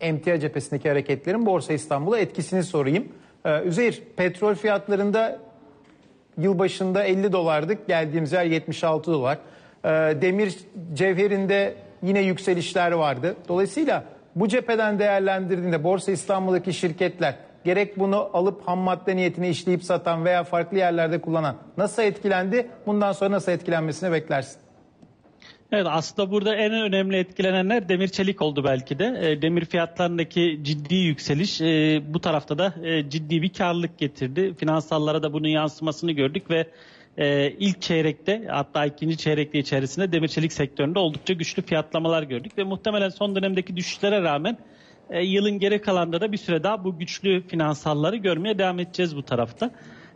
Emtia cephesindeki hareketlerin Borsa İstanbul'a etkisini sorayım. Ee, Üzeyir, petrol fiyatlarında yılbaşında elli dolardık, geldiğimiz yer yetmiş altı dolar. Ee, demir cevherinde yine yükselişler vardı. Dolayısıyla bu cepheden değerlendirdiğinde Borsa İstanbul'daki şirketler gerek bunu alıp ham madde niyetine işleyip satan veya farklı yerlerde kullanan nasıl etkilendi? Bundan sonra nasıl etkilenmesini beklersin? Evet, aslında burada en önemli etkilenenler demir çelik oldu belki de. Demir fiyatlarındaki ciddi yükseliş bu tarafta da ciddi bir karlılık getirdi. Finansallara da bunun yansımasını gördük ve ilk çeyrekte, hatta ikinci çeyrekte içerisinde demir çelik sektöründe oldukça güçlü fiyatlamalar gördük. Ve muhtemelen son dönemdeki düşüşlere rağmen yılın geri kalanında da bir süre daha bu güçlü finansalları görmeye devam edeceğiz bu tarafta.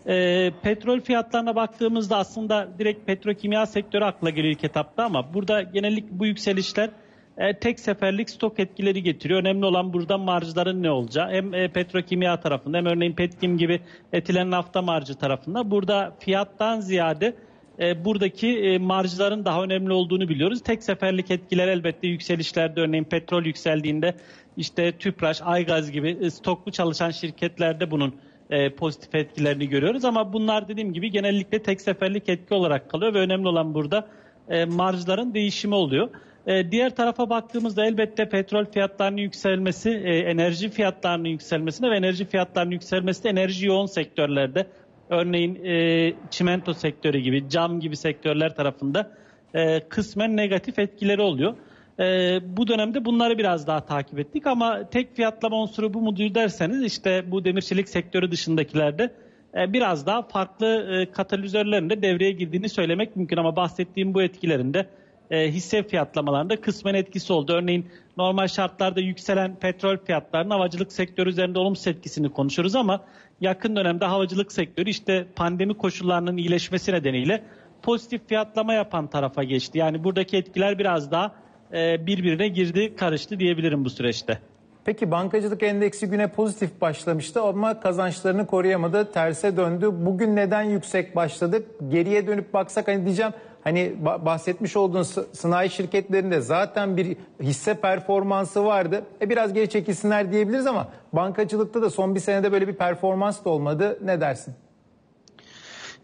E, petrol fiyatlarına baktığımızda aslında direkt petrokimya sektörü akla geliyor ilk etapta, ama burada genellikle bu yükselişler e, tek seferlik stok etkileri getiriyor. Önemli olan burada marjların ne olacağı. Hem e, petrokimya tarafında hem örneğin Petkim gibi etilen nafta marjı tarafında. Burada fiyattan ziyade e, buradaki e, marjların daha önemli olduğunu biliyoruz. Tek seferlik etkiler elbette yükselişlerde, örneğin petrol yükseldiğinde işte Tüpraş, Aygaz gibi e, stoklu çalışan şirketlerde bunun pozitif etkilerini görüyoruz, ama bunlar dediğim gibi genellikle tek seferlik etki olarak kalıyor ve önemli olan burada marjların değişimi oluyor. Diğer tarafa baktığımızda elbette petrol fiyatlarının yükselmesi, enerji fiyatlarının yükselmesine ve enerji fiyatlarının yükselmesi de enerji yoğun sektörlerde, örneğin çimento sektörü gibi, cam gibi sektörler tarafında kısmen negatif etkileri oluyor. Ee, bu dönemde bunları biraz daha takip ettik, ama tek fiyatlama unsuru bu mudur derseniz işte bu demir çelik sektörü dışındakilerde e, biraz daha farklı e, katalizörlerin de devreye girdiğini söylemek mümkün, ama bahsettiğim bu etkilerinde e, hisse fiyatlamalarında kısmen etkisi oldu. Örneğin normal şartlarda yükselen petrol fiyatlarının havacılık sektörü üzerinde olumsuz etkisini konuşuruz, ama yakın dönemde havacılık sektörü işte pandemi koşullarının iyileşmesi nedeniyle pozitif fiyatlama yapan tarafa geçti. Yani buradaki etkiler biraz daha birbirine girdi, karıştı diyebilirim bu süreçte. Peki bankacılık endeksi güne pozitif başlamıştı ama kazançlarını koruyamadı, terse döndü. Bugün neden yüksek başladık? Geriye dönüp baksak hani diyeceğim, hani bahsetmiş olduğunuz sanayi şirketlerinde zaten bir hisse performansı vardı. E biraz geri çekilsinler diyebiliriz, ama bankacılıkta da son bir senede böyle bir performans da olmadı. Ne dersin?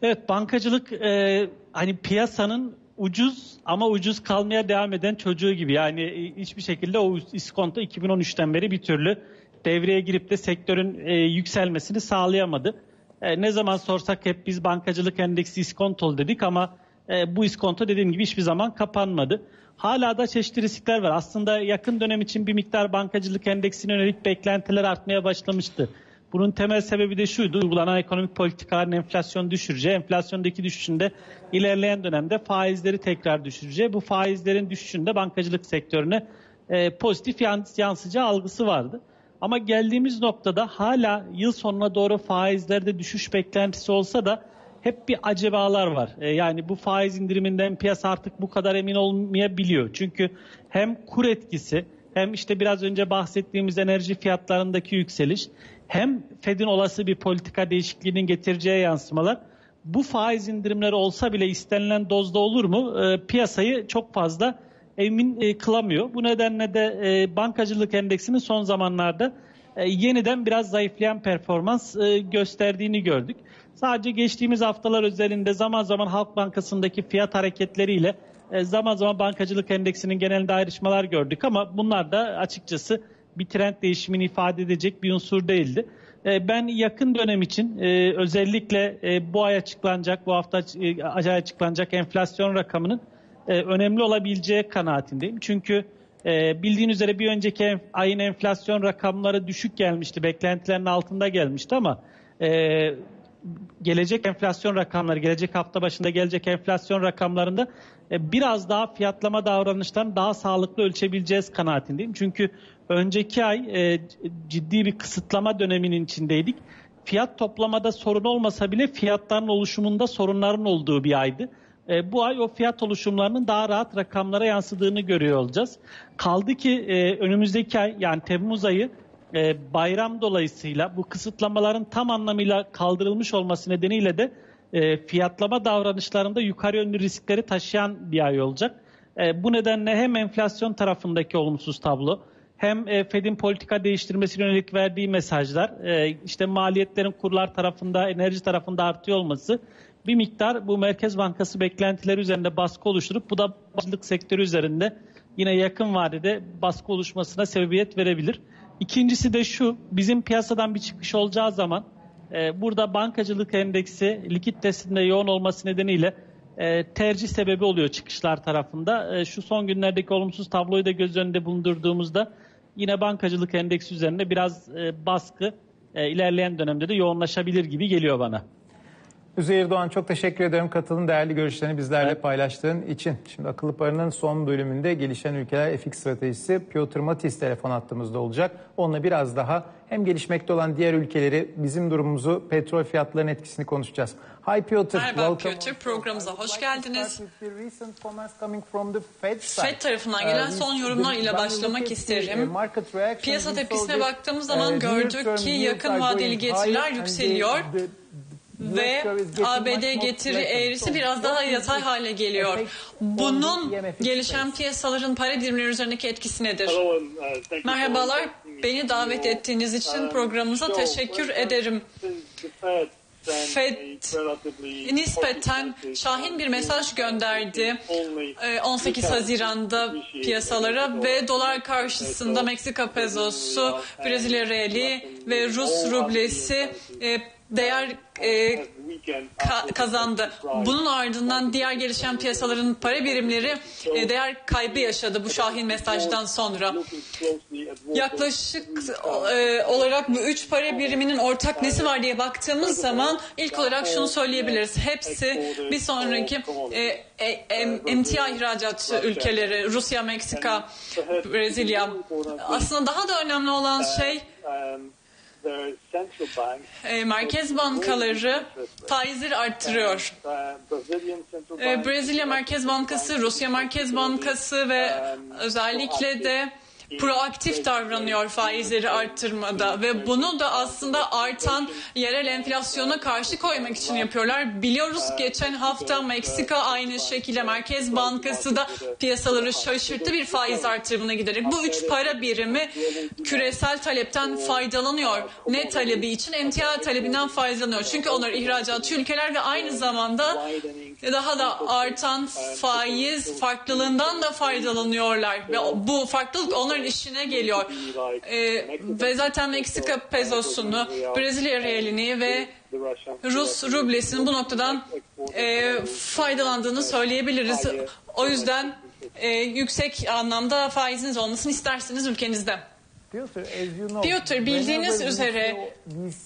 Evet, bankacılık e, hani piyasanın ucuz ama ucuz kalmaya devam eden çocuğu gibi. Yani hiçbir şekilde o iskonto iki bin on üçten beri bir türlü devreye girip de sektörün e, yükselmesini sağlayamadı. E, ne zaman sorsak hep biz bankacılık endeksi iskontolu dedik, ama e, bu iskonto dediğim gibi hiçbir zaman kapanmadı. Hala da çeşitli riskler var. Aslında yakın dönem için bir miktar bankacılık endeksine yönelik beklentiler artmaya başlamıştı. Bunun temel sebebi de şuydu: uygulanan ekonomik politikaların enflasyonu düşüreceği, enflasyondaki düşüşünde ilerleyen dönemde faizleri tekrar düşüreceği, bu faizlerin düşüşünde bankacılık sektörüne e, pozitif yansıyacağı algısı vardı. Ama geldiğimiz noktada hala yıl sonuna doğru faizlerde düşüş beklentisi olsa da hep bir acabalar var. E, yani bu faiz indiriminden piyasa artık bu kadar emin olmayabiliyor. Çünkü hem kur etkisi, hem işte biraz önce bahsettiğimiz enerji fiyatlarındaki yükseliş, hem Fed'in olası bir politika değişikliğinin getireceği yansımalar, bu faiz indirimleri olsa bile istenilen dozda olur mu? E, piyasayı çok fazla emin e, kılamıyor. Bu nedenle de e, bankacılık endeksinin son zamanlarda e, yeniden biraz zayıflayan performans e, gösterdiğini gördük. Sadece geçtiğimiz haftalar özelinde zaman zaman Halk Bankası'ndaki fiyat hareketleriyle e, zaman zaman bankacılık endeksinin genelinde ayrışmalar gördük, ama bunlar da açıkçası bir trend değişimini ifade edecek bir unsur değildi. Ben yakın dönem için özellikle bu ay açıklanacak, bu hafta açıklanacak enflasyon rakamının önemli olabileceği kanaatindeyim. Çünkü bildiğin üzere bir önceki ayın enflasyon rakamları düşük gelmişti, beklentilerin altında gelmişti, ama gelecek enflasyon rakamları, gelecek hafta başında gelecek enflasyon rakamlarında biraz daha fiyatlama davranışlarını daha sağlıklı ölçebileceğiz kanaatindeyim. Çünkü önceki ay e, ciddi bir kısıtlama döneminin içindeydik. Fiyat toplamada sorun olmasa bile fiyatların oluşumunda sorunların olduğu bir aydı. E, bu ay o fiyat oluşumlarının daha rahat rakamlara yansıdığını görüyor olacağız. Kaldı ki e, önümüzdeki ay, yani Temmuz ayı e, bayram dolayısıyla bu kısıtlamaların tam anlamıyla kaldırılmış olması nedeniyle de e, fiyatlama davranışlarında yukarı yönlü riskleri taşıyan bir ay olacak. E, bu nedenle hem enflasyon tarafındaki olumsuz tablo, hem Fed'in politika değiştirmesine yönelik verdiği mesajlar, işte maliyetlerin kurlar tarafında, enerji tarafında artıyor olması bir miktar bu Merkez Bankası beklentileri üzerinde baskı oluşturup bu da bankacılık sektörü üzerinde yine yakın vadede baskı oluşmasına sebebiyet verebilir. İkincisi de şu: bizim piyasadan bir çıkış olacağı zaman burada bankacılık endeksi likiditesinde yoğun olması nedeniyle e, tercih sebebi oluyor çıkışlar tarafında. E, şu son günlerdeki olumsuz tabloyu da göz önünde bulundurduğumuzda yine bankacılık endeksi üzerinde biraz e, baskı e, ilerleyen dönemde de yoğunlaşabilir gibi geliyor bana. Üzeyir Doğan, çok teşekkür ederim katıldığın, değerli görüşlerini bizlerle evet. paylaştığın için. Şimdi Akıllı Para'nın son bölümünde gelişen ülkeler F X stratejisi Piotr Matys telefon hattımızda olacak. Onunla biraz daha hem gelişmekte olan diğer ülkeleri, bizim durumumuzu, petrol fiyatlarının etkisini konuşacağız. Hi Piotr. Merhaba Piotr, programımıza hoş geldiniz. Fed tarafından gelen son yorumlar ile başlamak isterim. Piyasa tepkisine baktığımız zaman gördük ki yakın vadeli getiriler yükseliyor ve A B D getiri eğrisi biraz daha yatay hale geliyor. Bunun gelişen piyasaların para dilimleri üzerindeki etkisi nedir? Merhabalar, beni davet ettiğiniz için programımıza teşekkür ederim. Fed nispeten şahin bir mesaj gönderdi on sekiz Haziran'da piyasalara ve dolar karşısında Meksika pezosu, Brezilya reali ve Rus rublesi değer e, ka, kazandı. Bunun ardından diğer gelişen piyasaların para birimleri e, değer kaybı yaşadı bu şahin mesajdan sonra. Yaklaşık e, olarak bu üç para biriminin ortak nesi var diye baktığımız zaman ilk olarak şunu söyleyebiliriz. Hepsi bir sonraki e, e, emtia ihracatçı ülkeleri, Rusya, Meksika, Brezilya. Aslında daha da önemli olan şey, merkez bankaları faizleri arttırıyor. Brezilya Merkez Bankası, Rusya Merkez Bankası ve özellikle de proaktif davranıyor faizleri arttırmada ve bunu da aslında artan yerel enflasyona karşı koymak için yapıyorlar. Biliyoruz, geçen hafta Meksika aynı şekilde Merkez Bankası da piyasaları şaşırttı bir faiz artırımına giderek. Bu üç para birimi küresel talepten faydalanıyor. Ne talebi için? Emtia talebinden faydalanıyor. Çünkü onlar ihracatçı ülkeler ve aynı zamanda daha da artan faiz farklılığından da faydalanıyorlar ve bu farklılık onlar işine geliyor. Ee, ve zaten Meksika pezosunu, Brezilya realini ve Rus rublesinin bu noktadan e, faydalandığını söyleyebiliriz. O yüzden e, yüksek anlamda faiziniz olmasını istersiniz ülkenizde. Piotr, bildiğiniz üzere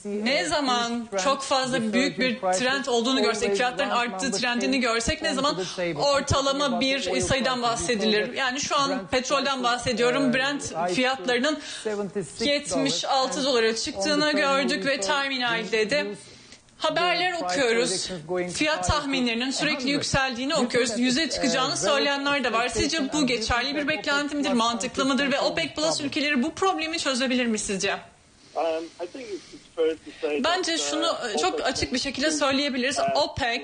ne zaman çok fazla büyük bir trend olduğunu görsek, fiyatların arttığı trendini görsek ne zaman ortalama bir sayıdan bahsedilir. Yani şu an petrolden bahsediyorum. Brent fiyatlarının yetmiş altı dolara çıktığını gördük ve terminalde de haberler okuyoruz. Fiyat tahminlerinin sürekli yükseldiğini okuyoruz. Yüze çıkacağını söyleyenler de var. Sizce bu geçerli bir beklenti midir? Mantıklı mıdır? Ve OPEC Plus ülkeleri bu problemi çözebilir mi sizce? Bence şunu çok açık bir şekilde söyleyebiliriz. OPEC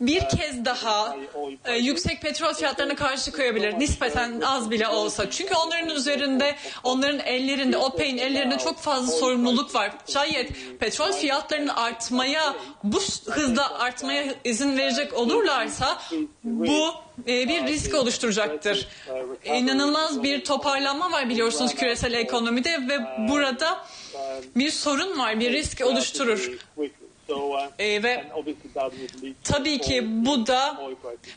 bir kez daha e, yüksek petrol fiyatlarına karşı koyabilir. Nispeten az bile olsa. Çünkü onların üzerinde, onların ellerinde, OPEC'in ellerinde çok fazla sorumluluk var. Şayet petrol fiyatlarının artmaya, bu hızda artmaya izin verecek olurlarsa bu e, bir risk oluşturacaktır. İnanılmaz bir toparlanma var biliyorsunuz küresel ekonomide ve burada bir sorun var, bir risk oluşturur. Ee, ve tabii ki bu da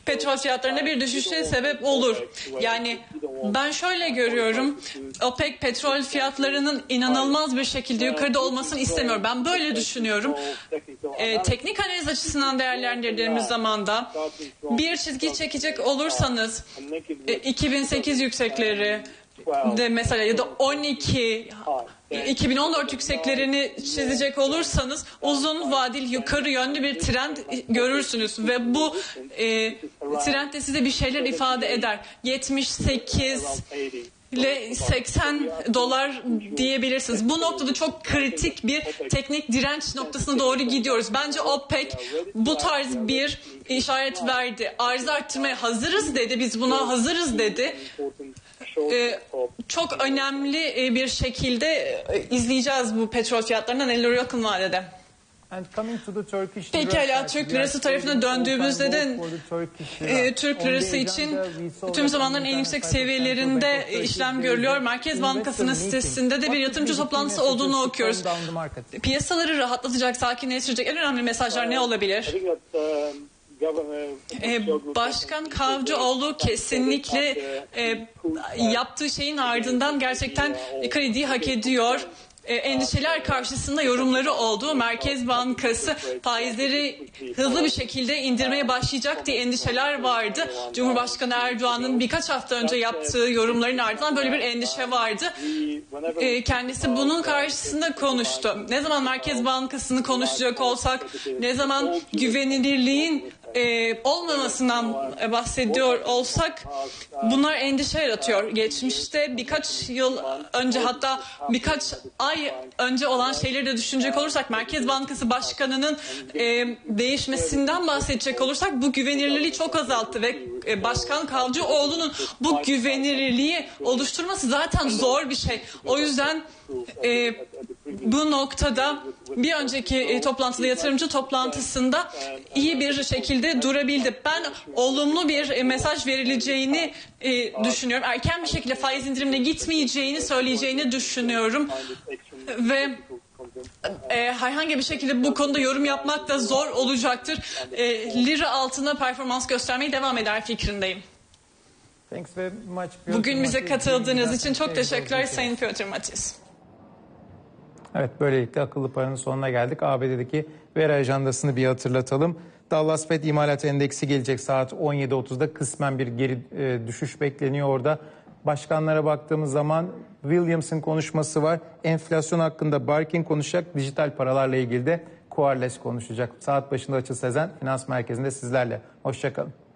petrol fiyatlarına bir düşüşe sebep olur. Yani ben şöyle görüyorum, OPEC petrol fiyatlarının inanılmaz bir şekilde yukarıda olmasını istemiyor. Ben böyle düşünüyorum. Ee, teknik analiz açısından değerlendirdiğimiz zaman da bir çizgi çekecek olursanız iki bin sekiz yüksekleri de mesela ya da on iki iki bin on dört yükseklerini çizecek olursanız uzun vadeli yukarı yönlü bir trend görürsünüz ve bu e, trend de size bir şeyler ifade eder. yetmiş sekiz ile seksen dolar diyebilirsiniz. Bu noktada çok kritik bir teknik direnç noktasına doğru gidiyoruz. Bence OPEC bu tarz bir işaret verdi. Arzı arttırmaya hazırız dedi. Biz buna hazırız dedi. Ee, çok önemli bir şekilde izleyeceğiz bu petrol fiyatlarından neler yakın vadede. Pekala, Türk lirası tarafına döndüğümüzde de e, Türk lirası için tüm zamanların en yüksek seviyelerinde işlem görülüyor. Merkez Bankası'nın sitesinde de bir yatırımcı toplantısı olduğunu okuyoruz. Piyasaları rahatlatacak, sakinleştirecek en önemli mesajlar ne olabilir? Başkan Kavcıoğlu kesinlikle e, yaptığı şeyin ardından gerçekten krediyi hak ediyor. Endişeler karşısında yorumları oldu. Merkez Bankası faizleri hızlı bir şekilde indirmeye başlayacak diye endişeler vardı. Cumhurbaşkanı Erdoğan'ın birkaç hafta önce yaptığı yorumların ardından böyle bir endişe vardı. Kendisi bunun karşısında konuştu. Ne zaman Merkez Bankası'nı konuşacak olsak, ne zaman güvenilirliğin Ee, olmamasından bahsediyor olsak bunlar endişe yaratıyor. Geçmişte birkaç yıl önce, hatta birkaç ay önce olan şeyleri de düşünecek olursak, Merkez Bankası Başkanı'nın e, değişmesinden bahsedecek olursak bu güvenilirliği çok azalttı ve e, Başkan Kavcıoğlu'nun bu güvenilirliği oluşturması zaten zor bir şey. O yüzden e, bu noktada bir önceki toplantıda, yatırımcı toplantısında iyi bir şekilde durabildi. Ben olumlu bir mesaj verileceğini düşünüyorum. Erken bir şekilde faiz indirimine gitmeyeceğini söyleyeceğini düşünüyorum. Ve e, herhangi bir şekilde bu konuda yorum yapmak da zor olacaktır. E, lira altına performans göstermeye devam eder fikrindeyim. Bugün bize katıldığınız için çok teşekkürler Sayın Piotr Matys. Evet, böylelikle akıllı paranın sonuna geldik. A B D'deki veri ajandasını bir hatırlatalım. Dallas Fed imalat endeksi gelecek saat on yedi otuzda kısmen bir geri e, düşüş bekleniyor orada. Başkanlara baktığımız zaman Williams'ın konuşması var. Enflasyon hakkında Barking konuşacak. Dijital paralarla ilgili de Kuarles konuşacak. Saat başında Açıl Sezen Finans Merkezi'nde sizlerle. Hoşçakalın.